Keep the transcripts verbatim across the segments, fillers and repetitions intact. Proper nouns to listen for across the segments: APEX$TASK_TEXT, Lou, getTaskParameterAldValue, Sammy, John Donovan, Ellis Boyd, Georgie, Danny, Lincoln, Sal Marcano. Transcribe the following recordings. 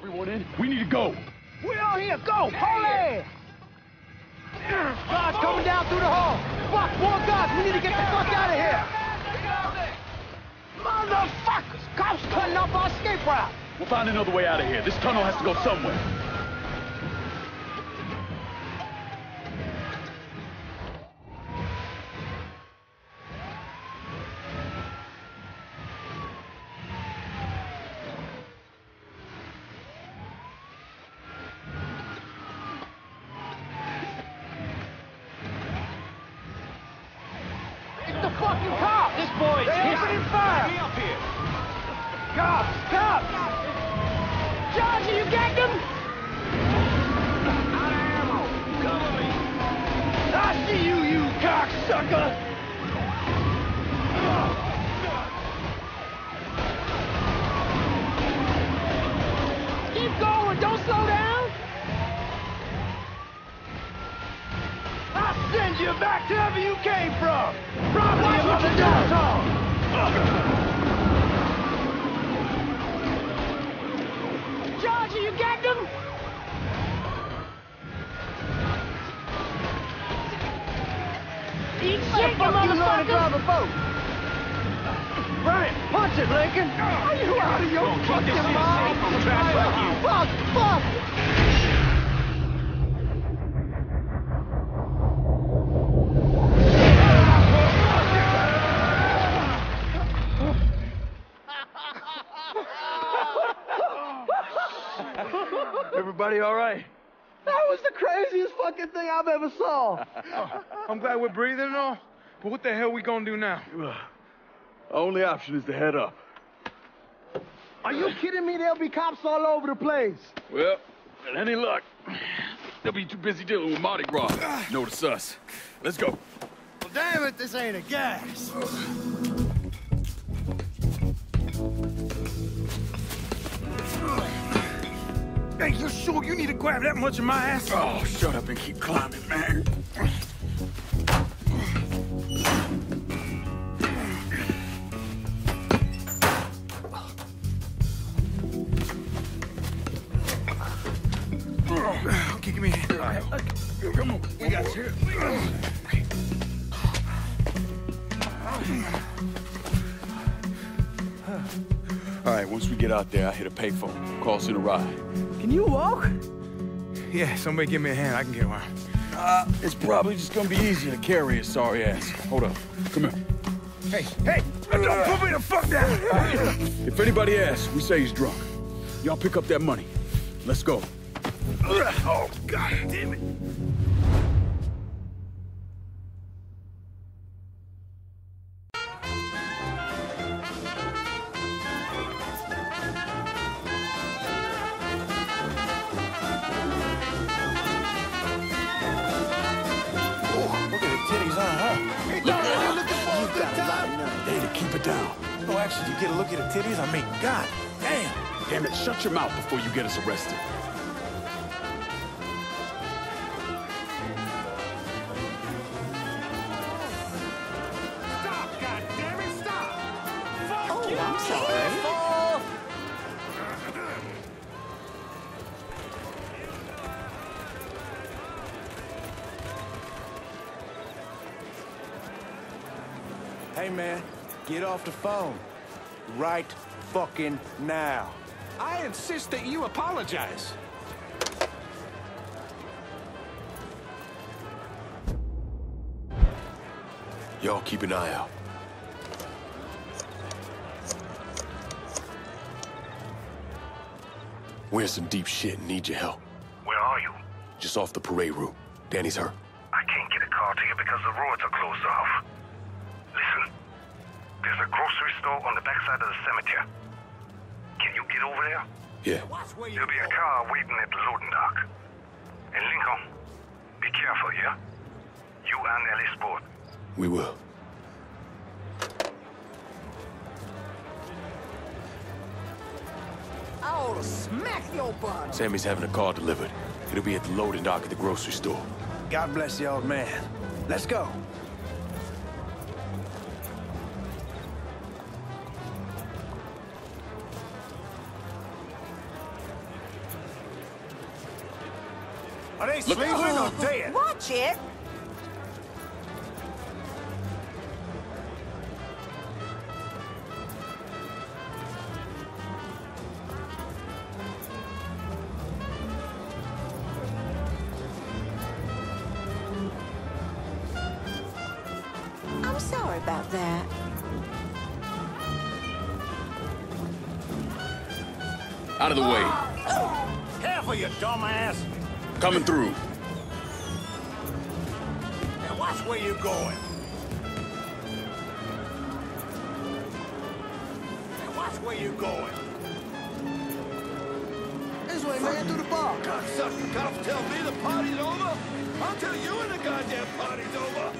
everyone in? We need to go. We're all here. Go. Holy! God's coming down through the hall. Fuck, more gods. We need to get the fuck out of here. Motherfuckers. Cops cutting off our escape route. We'll find another way out of here. This tunnel has to go somewhere. Everybody all right? That was the craziest fucking thing I've ever saw. Oh, I'm glad we're breathing and all, but what the hell are we gonna do now? The only option is to head up. Are you kidding me? There'll be cops all over the place. Well, with any luck, they'll be too busy dealing with Mardi Gras. Notice us. Let's go. Well, damn it, this ain't a gas. Hey, you sure you need to grab that much of my ass? Oh, shut up and keep climbing, man. Okay, give me a hand. All right, okay. Come on, we got you. All right, once we get out there, I hit a payphone. Calls to the ride. Can you walk? Yeah, somebody give me a hand. I can get around. Uh, it's probably just gonna be easier to carry his sorry ass. Hold up. Come here. Hey, hey! Uh, don't put me the fuck down! Uh, if anybody asks, we say he's drunk. Y'all pick up that money. Let's go. Uh, oh, God damn it. Get a look at the titties, I mean, god damn. Damn it, shut your mouth before you get us arrested. Stop, god damn it, stop! Fuck oh, you! I'm sorry. Hey man, get off the phone. Right fucking now. I insist that you apologize. Y'all keep an eye out. We're in some deep shit and need your help. Where are you? Just off the parade route. Danny's hurt. I can't get a car to you because the roads are closed off. There's a grocery store on the backside of the cemetery. Can you get over there? Yeah. There'll be a car waiting at the loading dock. And Lincoln, be careful, yeah? You and Ellis Boyd. We will. I ought to smack your butt. Sammy's having a car delivered. It'll be at the loading dock at the grocery store. God bless the old man. Let's go. Are they sleeping or dead? Watch it! I'm sorry about that. Out of the way. Careful, you dumbass. Coming through. Now watch where you're going. Now watch where you're going. This way, man, through the bar. Cocksucking cops tell me the party's over. I'll tell you when the goddamn party's over.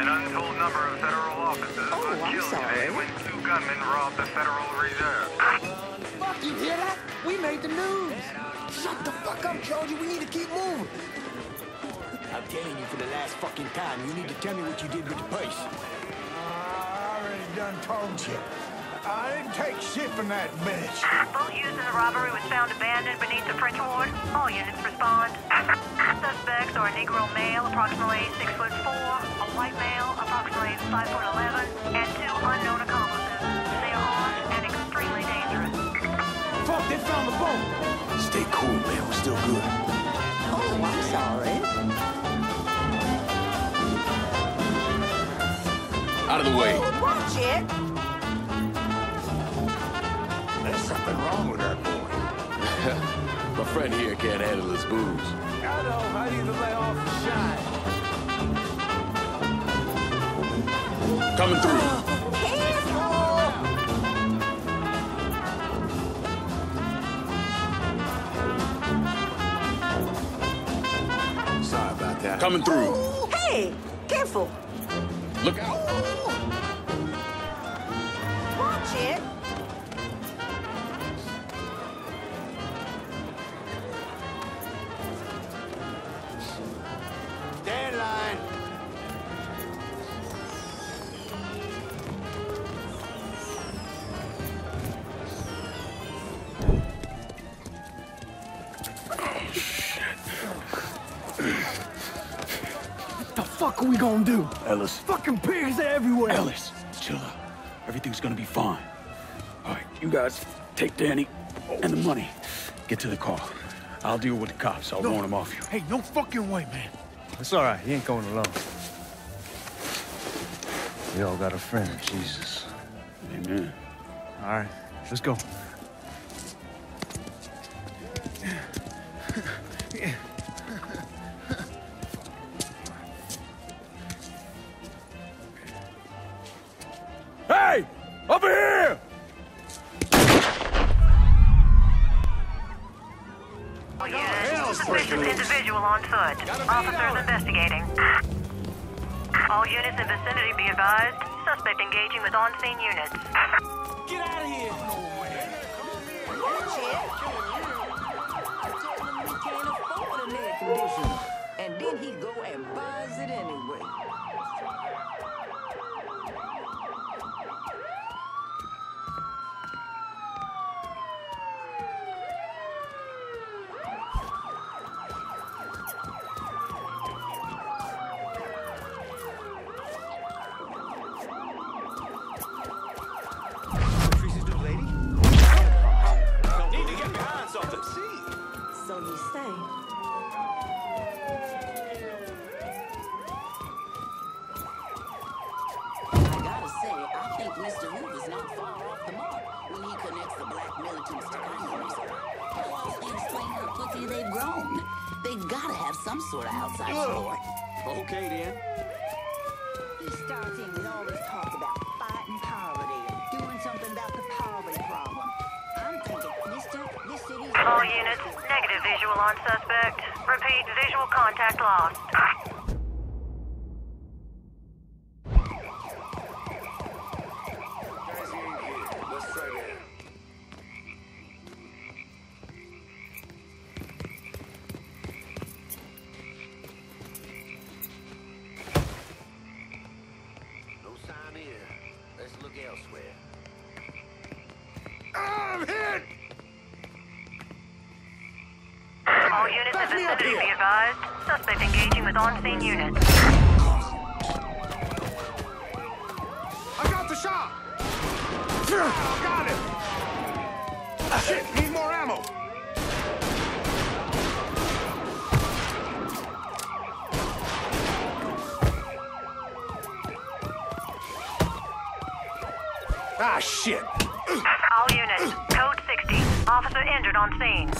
An untold number of federal officers oh, were killed today when two gunmen robbed the Federal Reserve. Fuck, you hear that? We made the news. Shut the fuck up, Georgie. We need to keep moving. I'm telling you for the last fucking time, you need to tell me what you did with the purse. I already done told you. I didn't take shit from that bitch. Boat used in the robbery was found abandoned beneath the French ward. All units respond. Suspects are a Negro male, approximately six foot four, a white male, approximately five foot eleven, and two unknown accomplices. They are armed and extremely dangerous. Fuck! They found the boat. Stay cool, man. We're still good. Oh, I'm sorry. Out of the way. Oh, watch it. There's something wrong with that boy. My friend here can't handle his booze. I know, I need to lay off the shine. Coming through. Careful. Sorry about that. Coming through. Oh, hey, careful. Look out. Oh. Watch it. What are we gonna do? Ellis. Fucking pigs are everywhere. Ellis, chill out. Everything's gonna be fine. All right, you guys take Danny and the money. Get to the car. I'll deal with the cops. I'll no. warn them off you. Hey, no fucking way, man. It's all right. He ain't going alone. We all got a friend, Jesus. Amen. All right, let's go. Over here! Oh, yeah. Suspicious individual on foot. Officers investigating. All units in vicinity be advised. Suspect engaging with on-scene units. Get out of here! And then he go and buys it anyway. All units, negative visual on suspect. Repeat, visual contact lost. Predators, be advised. Suspect engaging with on-scene units. I got the shot! Got it! Shit, need more ammo! Ah, shit! All units, code sixty. Officer injured on scene.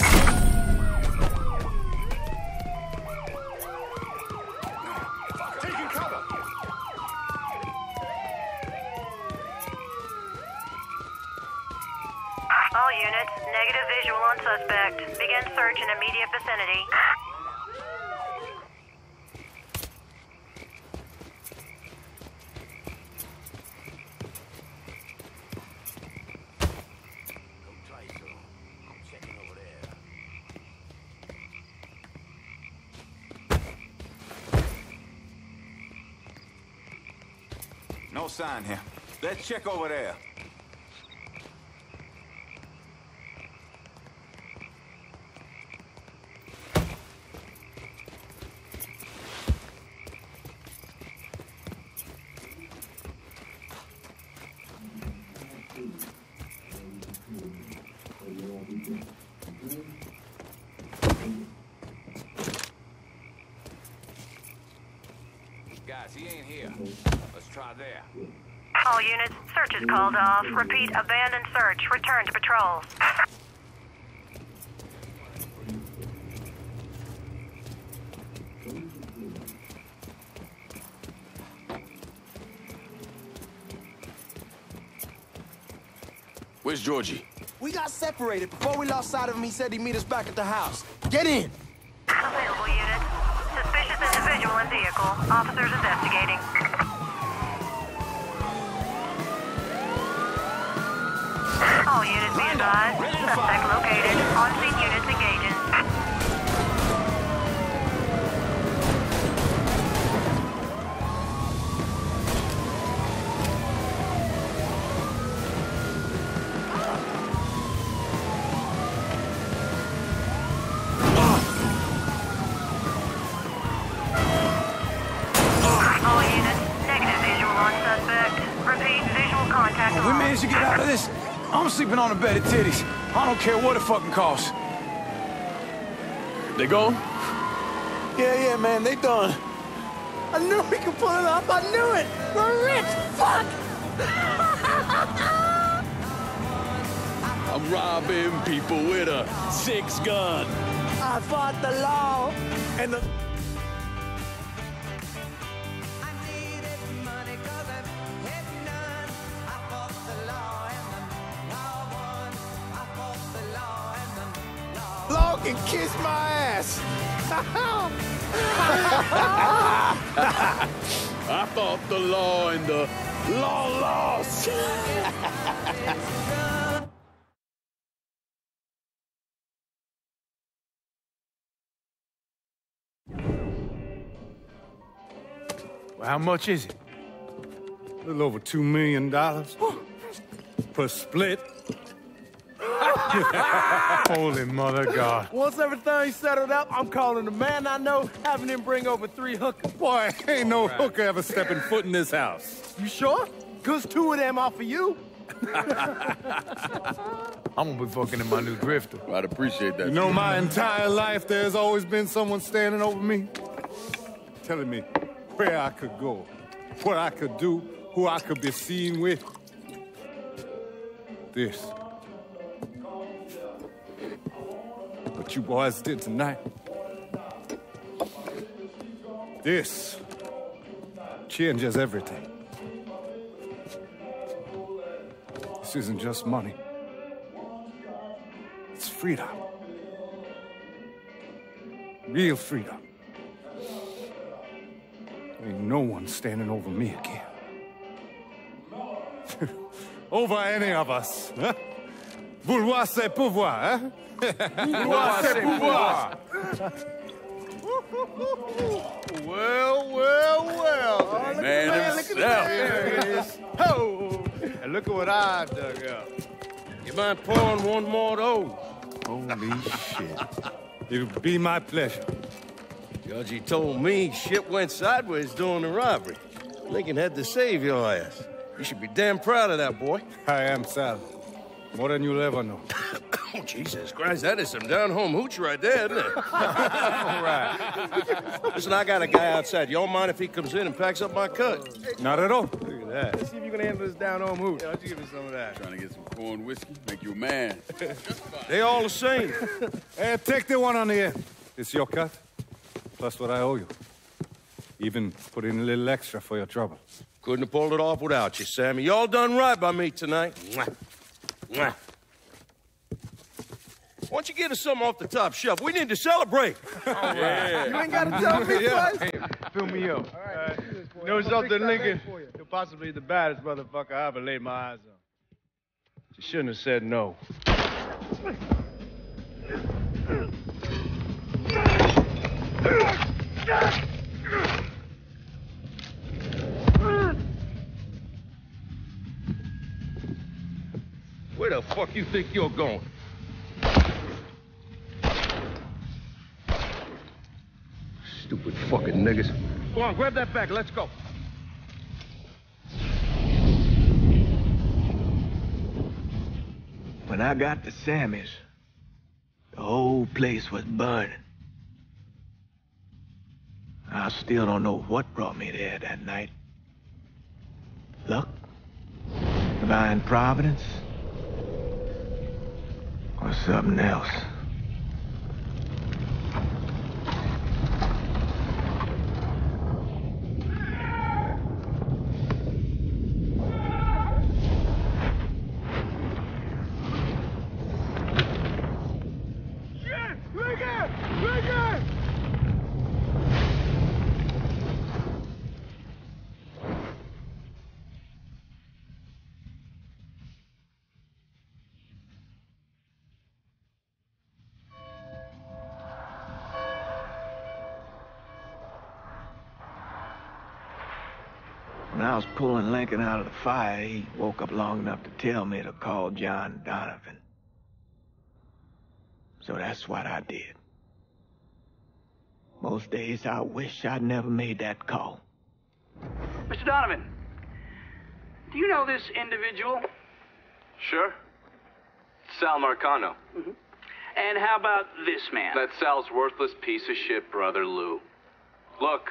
Taking cover! All units, negative visual on suspect. Begin search in immediate vicinity. No sign here. Let's check over there. Guys, he ain't here. Let's try there. All units, search is called off. Repeat, abandon search. Return to patrol. Where's Georgie? We got separated. Before we lost sight of him, he said he'd meet us back at the house. Get in! Available unit. Suspicious individual in vehicle. Officers investigating. All units be advised. Suspect located. On-scene units engaging. All units, negative visual on suspect. Repeat, visual contact. We managed to get out of this. I'm sleeping on a bed of titties. I don't care what it fucking costs. They gone? Yeah, yeah, man, they done. I knew we could pull it off. I knew it. We're rich. Fuck. I'm robbing people with a six gun. I fought the law and the... and kiss my ass. I fought the law and the law lost. Well, how much is it? A little over two million dollars per split. Holy mother God. Once everything's settled up, I'm calling the man I know, having him bring over three hookers. Boy, ain't all no right. Hooker ever stepping foot in this house. You sure? Cause two of them are for you. I'm gonna be fucking in my new drifter. Well, I'd appreciate that. You know, my entire life, there's always been someone standing over me, telling me where I could go, what I could do, who I could be seen with. This. What you boys did tonight. This changes everything. This isn't just money. It's freedom. Real freedom. Ain't no one standing over me again. Over any of us, huh? Vouloir, c'est pouvoir, huh? Vouloir, c'est pouvoir! Well, well, well. Oh, look man at himself. There it is. Oh! And look at what I dug up. You mind pouring one more of those? Holy shit. It'll be my pleasure. Georgie told me shit went sideways during the robbery. Lincoln had to save your ass. You should be damn proud of that, boy. I am, Sal. More than you'll ever know. Oh, Jesus Christ, that is some down-home hooch right there, isn't it? All right. Listen, I got a guy outside. You don't mind if he comes in and packs up my cut? Not at all. Look at that. Let's see if you can handle this down-home hooch. Yeah, why don't you give me some of that? Trying to get some corn whiskey? Make you a man. They all the same. Hey, take the one on the end. It's your cut, plus what I owe you. Even put in a little extra for your trouble. Couldn't have pulled it off without you, Sammy. You all done right by me tonight. Mwah. Mwah. Why don't you get us something off the top shelf? We need to celebrate. Oh, yeah. You ain't got to tell me, boys. Hey, fill me up. All right, uh, this, you know something, Lincoln? You're possibly the baddest motherfucker I ever laid my eyes on. You shouldn't have said no. Where the fuck you think you're going? Stupid fucking niggas. Go on, grab that bag. Let's go. When I got to Sammy's, the whole place was burning. I still don't know what brought me there that night. Luck? Divine providence? Or something else? When I was pulling Lincoln out of the fire, he woke up long enough to tell me to call John Donovan. So that's what I did. Most days I wish I'd never made that call. Mister Donovan, do you know this individual? Sure. Sal Marcano. Mm-hmm. And how about this man? That's Sal's worthless piece of shit brother, Lou. Look.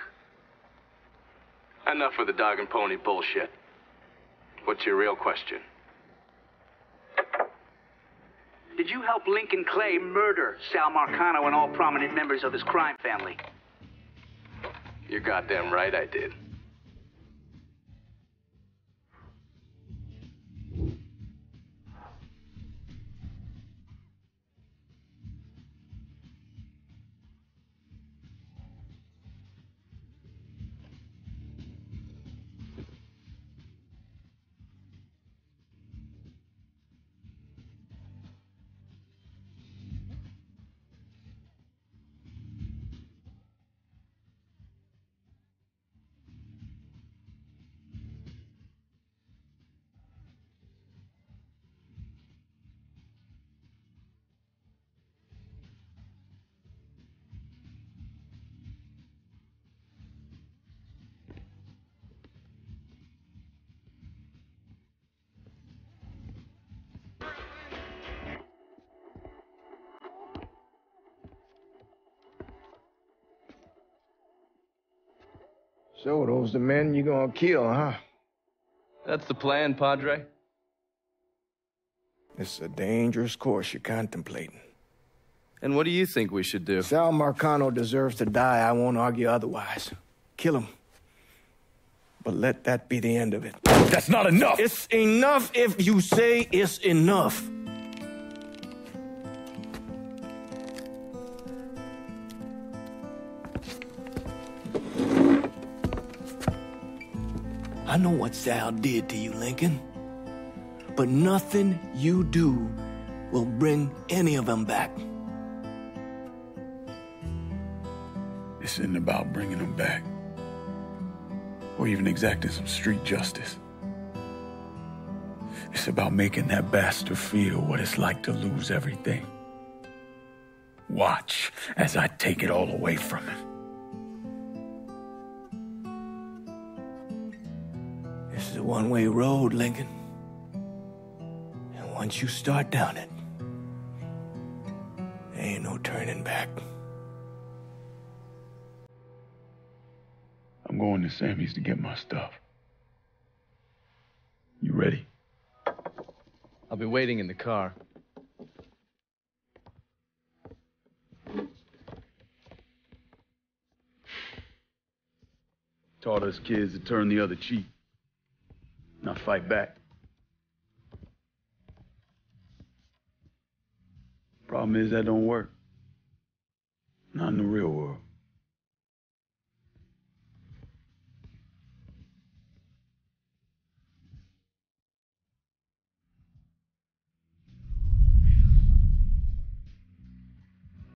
Enough with the dog and pony bullshit. What's your real question? Did you help Lincoln Clay murder Sal Marcano and all prominent members of his crime family? You're goddamn right I did. So those the men you're gonna kill, huh? That's the plan, Padre. It's a dangerous course you're contemplating. And what do you think we should do? Sal Marcano deserves to die. I won't argue otherwise. Kill him. But let that be the end of it. That's not enough! It's enough if you say it's enough. I know what Sal did to you, Lincoln, but nothing you do will bring any of them back. This isn't about bringing them back, or even exacting some street justice. It's about making that bastard feel what it's like to lose everything. Watch as I take it all away from him. one-way road, Lincoln. And once you start down it, there ain't no turning back. I'm going to Sammy's to get my stuff. You ready? I'll be waiting in the car. Taught us kids to turn the other cheek, not fight back. Problem is that don't work. Not in the real world.